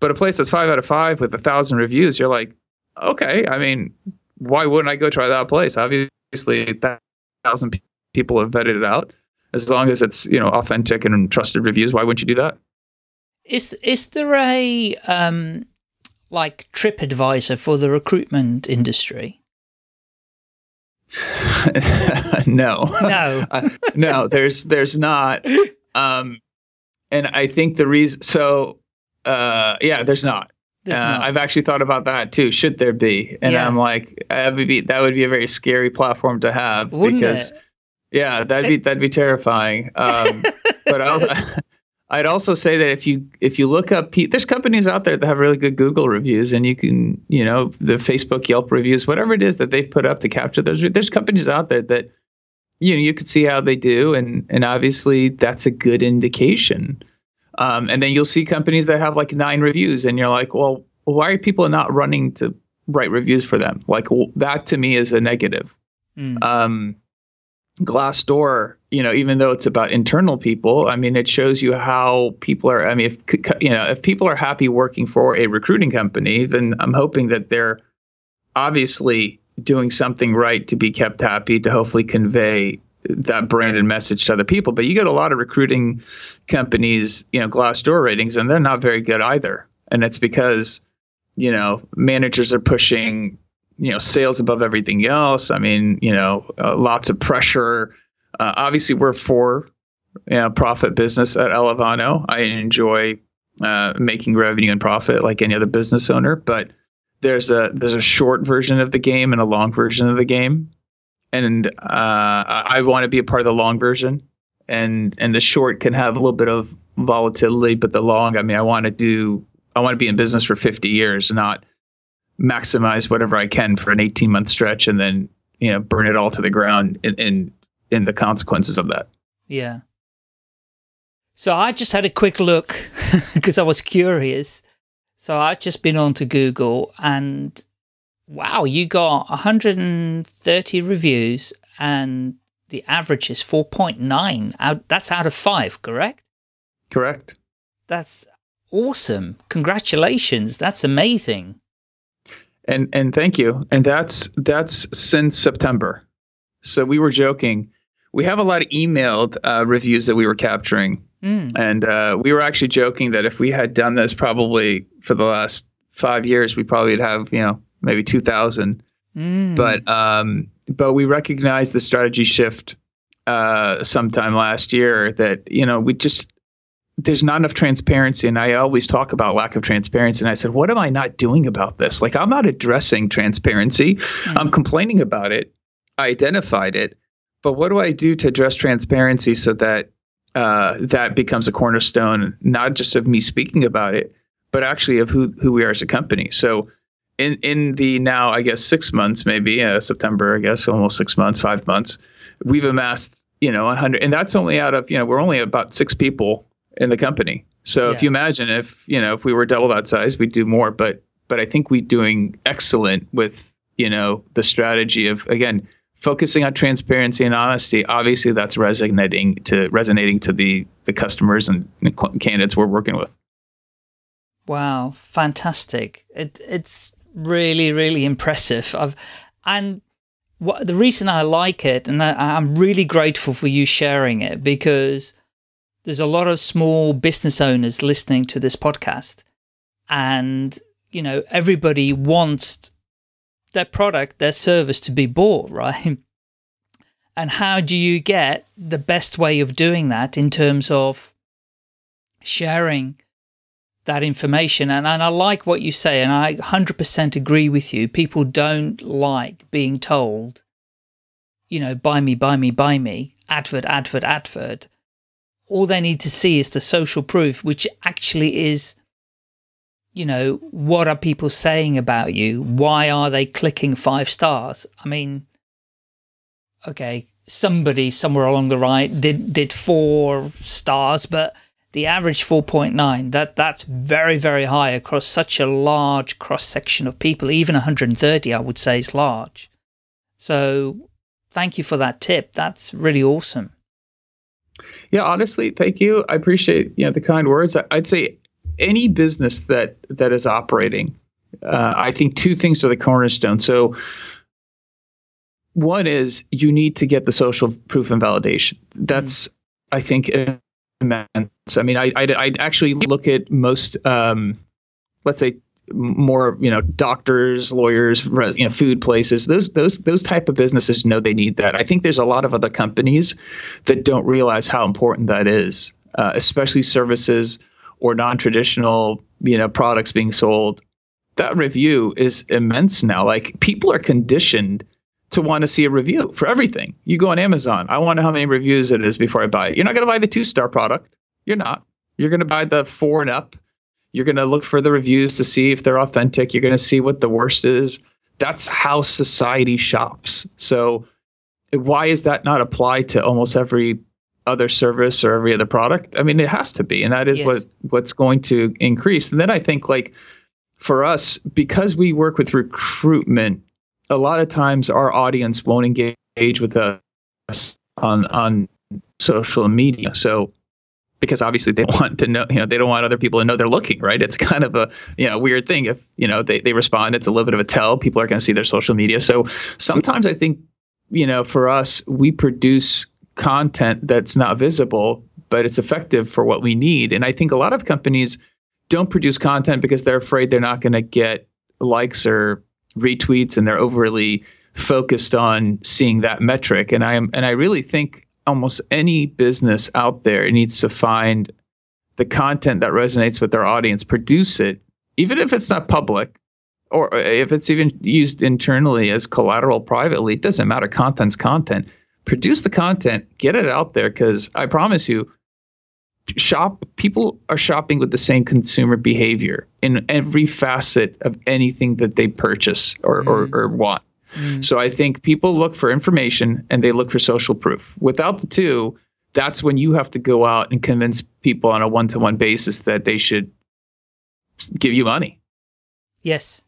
But a place that's five out of five with a thousand reviews, you're like, okay, I mean, why wouldn't I go try that place? Obviously, that thousand people have vetted it out. As long as it's, you know, authentic and trusted reviews, why wouldn't you do that? Is is there a um, like TripAdvisor for the recruitment industry? No, no, uh, no. There's there's not, um, and I think the reason. So uh, yeah, there's not. There's uh, not. I've actually thought about that too. Should there be? And yeah. I'm like, that would be that would be a very scary platform to have, wouldn't because. It? Yeah, that'd be that'd be terrifying. Um, but I'll, I'd also say that if you if you look up, there's companies out there that have really good Google reviews, and you can, you know, the Facebook, Yelp reviews, whatever it is that they've put up to capture those. There's companies out there that, you know, you could see how they do, and and obviously that's a good indication. Um, and then you'll see companies that have like nine reviews, and you're like, well, why are people not running to write reviews for them? Like, well, that to me is a negative. Mm. Um, Glassdoor, you know, even though it's about internal people, I mean, it shows you how people are. I mean, if you know, if people are happy working for a recruiting company, then I'm hoping that they're obviously doing something right to be kept happy, to hopefully convey that branded message to other people. But you get a lot of recruiting companies, you know, Glassdoor ratings, and they're not very good either. And it's because, you know, managers are pushing, you know, sales above everything else. I mean, you know, uh, lots of pressure. Uh, obviously, we're for you know, profit business at Elevano. I enjoy uh, making revenue and profit like any other business owner. But there's a there's a short version of the game and a long version of the game, and uh, I want to be a part of the long version. And and the short can have a little bit of volatility, but the long, I mean, I want to do, I want to be in business for fifty years, not maximize whatever I can for an eighteen month stretch and then, you know, burn it all to the ground in, in, in the consequences of that. Yeah. So I just had a quick look because I was curious. So I've just been on to Google, and wow, you got one hundred thirty reviews and the average is four point nine. That's out of five, correct? Correct. That's awesome. Congratulations. That's amazing. And and thank you. And that's that's since September. So we were joking. We have a lot of emailed uh, reviews that we were capturing. Mm. And uh, we were actually joking that if we had done this probably for the last five years, we probably would have, you know, maybe two thousand. Mm. But, um, but we recognized the strategy shift uh, sometime last year that, you know, we just, there's not enough transparency. And I always talk about lack of transparency. And I said, what am I not doing about this? Like, I'm not addressing transparency. Mm-hmm. I'm complaining about it. I identified it. But what do I do to address transparency so that uh, that becomes a cornerstone, not just of me speaking about it, but actually of who, who we are as a company? So in, in the now, I guess, six months, maybe uh, September, I guess, almost six months, five months, we've amassed, you know, one hundred. And that's only out of, you know, we're only about six people in the company. So yeah. If you imagine if, you know, if we were double that size, we'd do more, but, but I think we're doing excellent with, you know, the strategy of, again, focusing on transparency and honesty. Obviously that's resonating to resonating to the, the customers and the candidates we're working with. Wow. Fantastic. It, it's really, really impressive. I've, and what, the reason I like it, and I, I'm really grateful for you sharing it, because there's a lot of small business owners listening to this podcast, and, you know, everybody wants their product, their service to be bought, right? And how do you get the best way of doing that in terms of sharing that information? And, and I like what you say, and I one hundred percent agree with you. People don't like being told, you know, buy me, buy me, buy me, advert, advert, advert. All they need to see is the social proof, which actually is you know, what are people saying about you? Why are they clicking five stars? I mean, okay, somebody somewhere along the right did did four stars, but the average four point nine, that that's very, very high across such a large cross-section of people. Even one hundred thirty, I would say, is large. So thank you for that tip. That's really awesome. Yeah, honestly, thank you. I appreciate, you know, the kind words. I, I'd say any business that that is operating, uh, I think two things are the cornerstone. So one is you need to get the social proof and validation. That's, mm. I think, immense. I mean, I, I, I actually look at most, um, let's say, more, you know, doctors, lawyers, you know, food places, those, those, those type of businesses know they need that. I think there's a lot of other companies that don't realize how important that is, uh, especially services or non-traditional, you know, products being sold. That review is immense now. Like, people are conditioned to want to see a review for everything. You go on Amazon, I want to know how many reviews it is before I buy it. You're not going to buy the two-star product. You're not. You're going to buy the four and up. You're going to look for the reviews to see if they're authentic. You're going to see what the worst is. That's how society shops. So why is that not applied to almost every other service or every other product? I mean, it has to be. And that is yes. what what's going to increase. And then I think, like, for us, because we work with recruitment, a lot of times our audience won't engage with us on on social media. So because obviously they want to know, you know, they don't want other people to know they're looking, right? It's kind of a, you know, weird thing. If, you know, they, they respond, it's a little bit of a tell. People are going to see their social media. So sometimes I think, you know, for us, we produce content that's not visible, but it's effective for what we need. And I think a lot of companies don't produce content because they're afraid they're not going to get likes or retweets, and they're overly focused on seeing that metric. And I am, and I really think almost any business out there needs to find the content that resonates with their audience, produce it, even if it's not public, or if it's even used internally as collateral privately, it doesn't matter. Content's content. Produce the content, get it out there, because I promise you, shop people are shopping with the same consumer behavior in every facet of anything that they purchase or, mm. or, or want. Mm. So I think people look for information and they look for social proof. Without the two, that's when you have to go out and convince people on a one-to-one basis that they should give you money. Yes.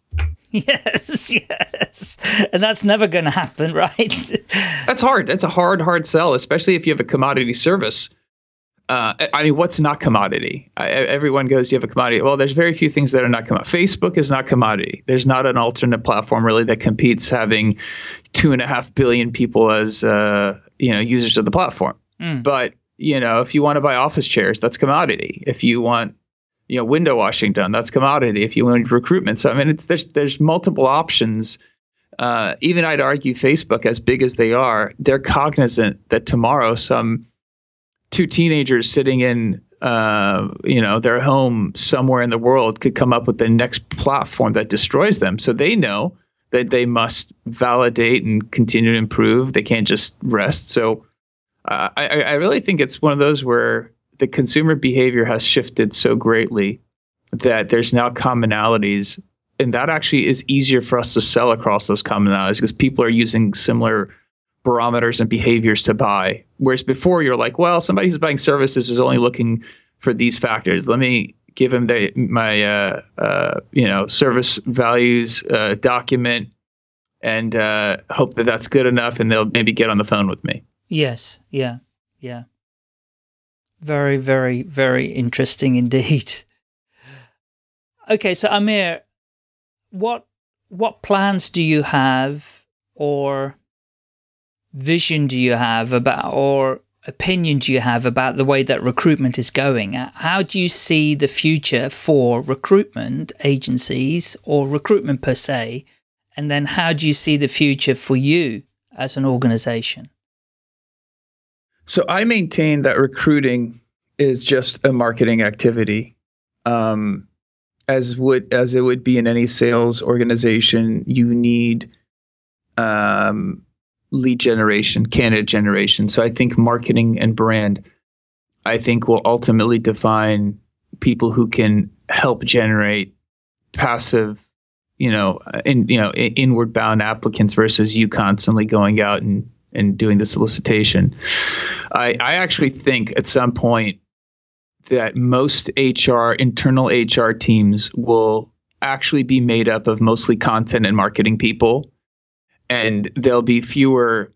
Yes. Yes. And that's never going to happen, right? That's hard. That's a hard, hard sell, especially if you have a commodity service. Uh, I mean, what's not commodity? I, everyone goes, do you have a commodity? Well, there's very few things that are not commodity. Facebook is not commodity. There's not an alternate platform really that competes having two and a half billion people as uh, you know, users of the platform. Mm. But, you know, if you want to buy office chairs, that's commodity. If you want, you know, window washing done, that's commodity. If you want recruitment, so I mean, it's there's there's multiple options. Uh, even I'd argue Facebook, as big as they are, they're cognizant that tomorrow some two teenagers sitting in, uh, you know, their home somewhere in the world could come up with the next platform that destroys them. So they know that they must validate and continue to improve. They can't just rest. So uh, I, I really think it's one of those where the consumer behavior has shifted so greatly that there's now commonalities, and that actually is easier for us to sell across those commonalities because people are using similar barometers and behaviors to buy. Whereas before you're like, well, somebody who's buying services is only looking for these factors. Let me give him the, my, uh, uh, you know, service values uh, document and uh, hope that that's good enough, and they'll maybe get on the phone with me. Yes. Yeah. Yeah. Very, very, very interesting indeed. Okay. So Amir, what, what plans do you have, or vision do you have about, or opinion do you have about the way that recruitment is going? How do you see the future for recruitment agencies or recruitment per se? And then how do you see the future for you as an organization? So I maintain that recruiting is just a marketing activity. Um, as would, as it would be in any sales organization, you need, um, lead generation, candidate generation. So I think marketing and brand, I think, will ultimately define people who can help generate passive, you know, in, you know, inward bound applicants versus you constantly going out and, and doing the solicitation. I, I actually think at some point that most H R, internal H R teams will actually be made up of mostly content and marketing people. And there'll be fewer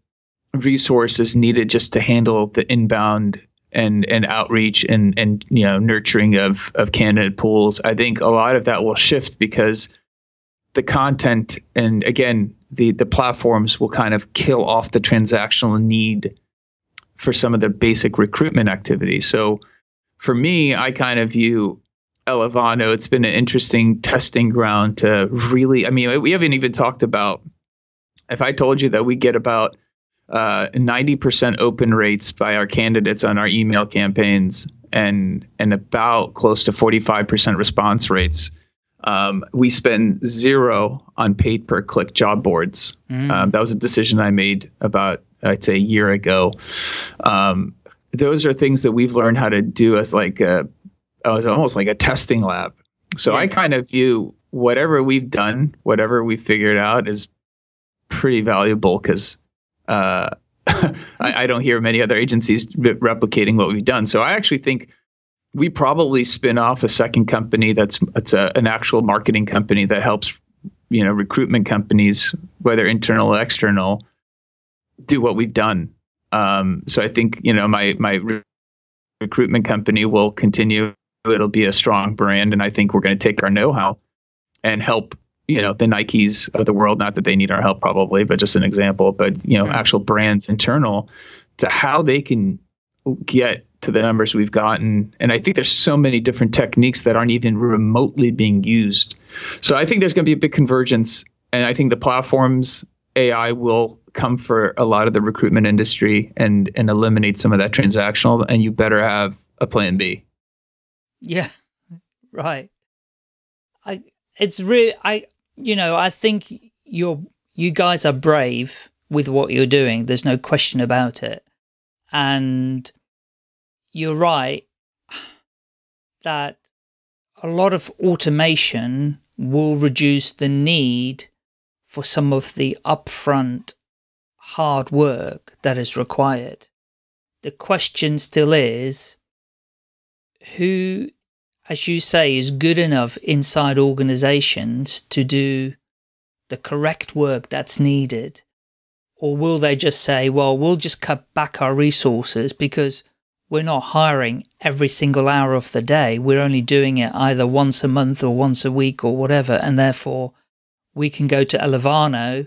resources needed just to handle the inbound and, and outreach and, and, you know, nurturing of, of candidate pools. I think a lot of that will shift because the content and, again, the, the platforms will kind of kill off the transactional need for some of the basic recruitment activities. So for me, I kind of view Elevano, it's been an interesting testing ground to really, I mean, we haven't even talked about, if I told you that we get about uh, ninety percent open rates by our candidates on our email campaigns and, and about close to forty-five percent response rates, um, we spend zero on paid per click job boards. Mm. Um, that was a decision I made about, I'd say, a year ago. Um, those are things that we've learned how to do as like a, as almost like a testing lab. So yes. I kind of view whatever we've done, whatever we figured out is pretty valuable because uh, I, I don't hear many other agencies replicating what we've done. So I actually think we probably spin off a second company that's it's a, an actual marketing company that helps, you know, recruitment companies, whether internal or external, do what we've done. Um, so I think, you know, my my re- recruitment company will continue. It'll be a strong brand, and I think we're going to take our know-how and help, you know, the Nikes of the world, not that they need our help probably, but just an example, but, you know, okay. actual brands internal to how they can get to the numbers we've gotten. And I think there's so many different techniques that aren't even remotely being used. So I think there's going to be a big convergence. And I think the platforms, A I will come for a lot of the recruitment industry and, and eliminate some of that transactional, and you better have a plan B. Yeah. Right. I, it's really, I, you know, I think you're, you guys are brave with what you're doing. There's no question about it. And you're right that a lot of automation will reduce the need for some of the upfront hard work that is required. The question still is, who, as you say, is good enough inside organizations to do the correct work that's needed? Or will they just say, well, we'll just cut back our resources because we're not hiring every single hour of the day. We're only doing it either once a month or once a week or whatever. And therefore, we can go to Elevano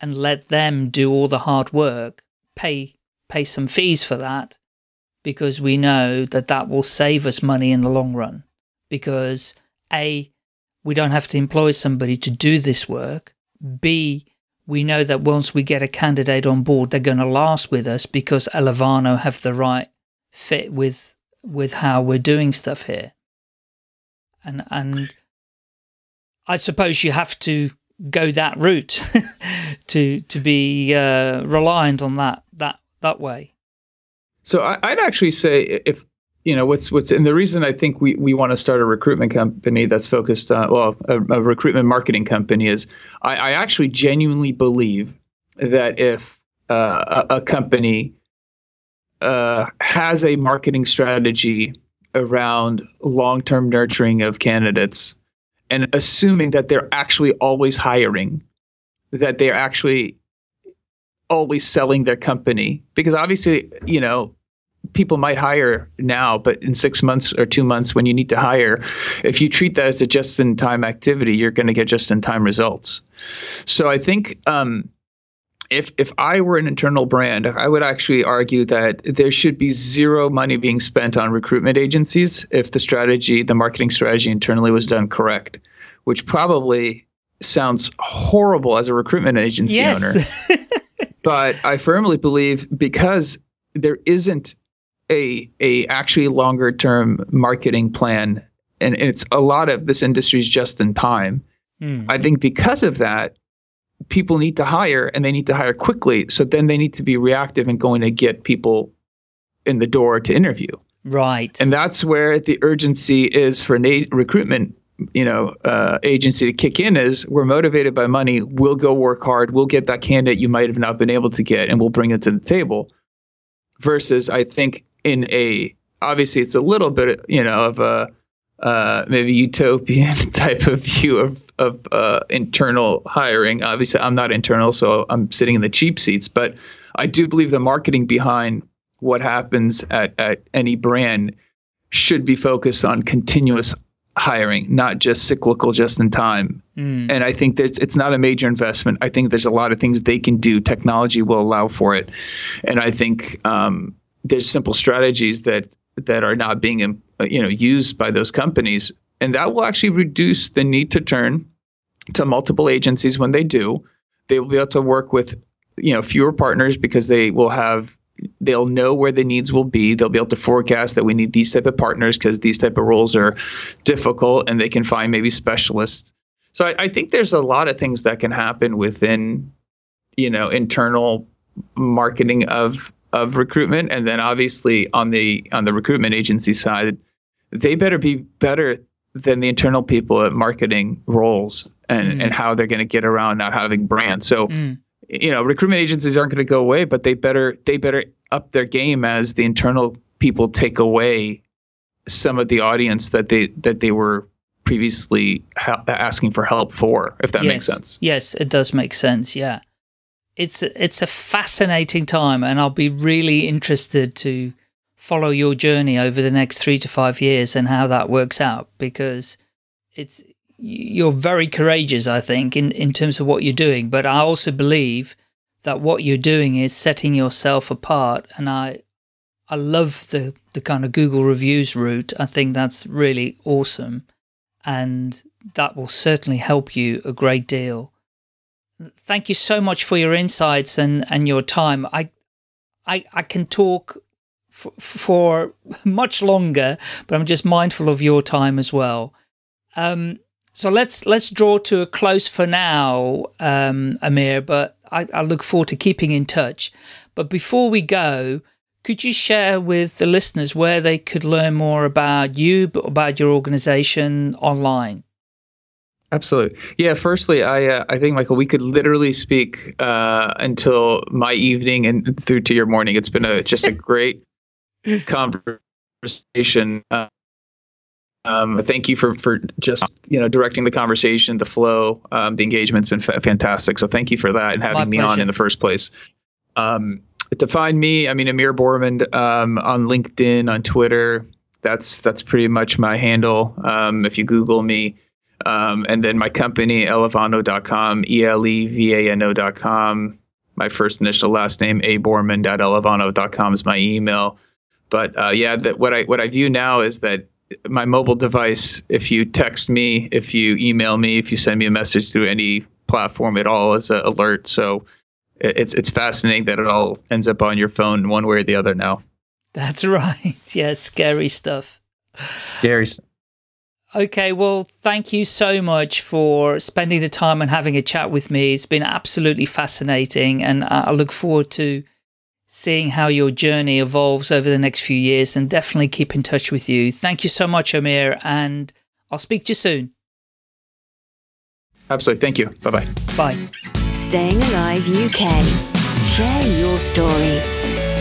and let them do all the hard work, pay, pay some fees for that, because we know that that will save us money in the long run. Because A, we don't have to employ somebody to do this work. B, we know that once we get a candidate on board, they're going to last with us because Elevano have the right fit with with how we're doing stuff here. And and I suppose you have to go that route to to be uh, reliant on that that that way. So I, I'd actually say if. You know, what's what's and the reason I think we, we want to start a recruitment company that's focused on, well, a, a recruitment marketing company is I, I actually genuinely believe that if uh, a, a company uh, has a marketing strategy around long-term nurturing of candidates and assuming that they're actually always hiring, that they're actually always selling their company, because obviously, you know, people might hire now, but in six months or two months when you need to hire, if you treat that as a just-in-time activity, you're going to get just-in-time results. So I think um, if if I were an internal brand, I would actually argue that there should be zero money being spent on recruitment agencies if the strategy, the marketing strategy internally was done correct, which probably sounds horrible as a recruitment agency yes. owner. But I firmly believe because there isn't a a actually longer term marketing plan. And it's a lot of this industry is just in time. Mm. I think because of that, people need to hire and they need to hire quickly. So then they need to be reactive and going to get people in the door to interview. Right. And that's where the urgency is for an a- recruitment you know, uh, agency to kick in is we're motivated by money. We'll go work hard. We'll get that candidate you might have not been able to get, and we'll bring it to the table. Versus, I think in a obviously it's a little bit, you know, of a uh, maybe utopian type of view of of uh, internal hiring. Obviously, I'm not internal, so I'm sitting in the cheap seats. But I do believe the marketing behind what happens at at any brand should be focused on continuous hiring, not just cyclical, just in time. Mm. And I think that it's not a major investment. I think there's a lot of things they can do. Technology will allow for it. And I think um, there's simple strategies that, that are not being, you know, used by those companies. And that will actually reduce the need to turn to multiple agencies. When they do, they will be able to work with, you know, fewer partners because they will have, they'll know where the needs will be. They'll be able to forecast that we need these type of partners because these type of roles are difficult, and they can find maybe specialists. So I, I think there's a lot of things that can happen within, you know, internal marketing of of recruitment. And then obviously on the on the recruitment agency side, they better be better than the internal people at marketing roles and, mm. and how they're going to get around not having brands. So mm. you know, recruitment agencies aren't going to go away, but they better they better up their game as the internal people take away some of the audience that they that they were previously ha- asking for help for. If that yes. makes sense. Yes, it does make sense. Yeah, it's it's a fascinating time, and I'll be really interested to follow your journey over the next three to five years and how that works out, because it's. You're very courageous, I think, in, in terms of what you're doing. But I also believe that what you're doing is setting yourself apart. And I I love the, the kind of Google reviews route. I think that's really awesome. And that will certainly help you a great deal. Thank you so much for your insights and, and your time. I, I, I can talk f for much longer, but I'm just mindful of your time as well. Um, So let's let's draw to a close for now, um, Amir, but I, I look forward to keeping in touch. But before we go, could you share with the listeners where they could learn more about you, about your organization online? Absolutely. Yeah, firstly, I uh, I think, Michael, we could literally speak uh, until my evening and through to your morning. It's been a, just a great conversation. Uh, Um, thank you for, for just, you know, directing the conversation, the flow, um, the engagement's been fa fantastic. So thank you for that and having My me pleasure. on in the first place. Um, to find me, I mean, Amir Bormand um, on LinkedIn, on Twitter. That's that's pretty much my handle. Um, if you Google me, um, and then my company, Elevano dot com, E L E V A N O dot com. My first initial last name, A Bormand at Elevano dot com is my email. But uh, yeah, that what I what I view now is that my mobile device, if you text me, if you email me, if you send me a message through any platform at all, is an alert. So it's it's fascinating that it all ends up on your phone one way or the other now. That's right. Yeah, scary stuff. Scary stuff. Okay, well, thank you so much for spending the time and having a chat with me. It's been absolutely fascinating, and I look forward to seeing how your journey evolves over the next few years, and definitely keep in touch with you. Thank you so much, Amir, and I'll speak to you soon. Absolutely. Thank you. Bye-bye. Bye. Staying Alive U K. Share your story.